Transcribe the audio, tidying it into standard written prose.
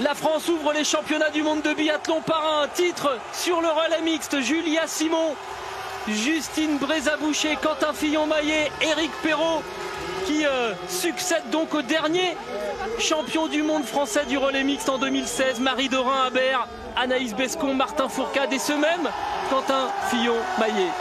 La France ouvre les championnats du monde de biathlon par un titre sur le relais mixte. Julia Simon, Justine Brézaboucher, Quentin Fillon-Maillet, Eric Perrault qui succède donc au dernier champion du monde français du relais mixte en 2016, Marie Dorin-Habert, Anaïs Bescon, Martin Fourcade et ce même Quentin Fillon-Maillet.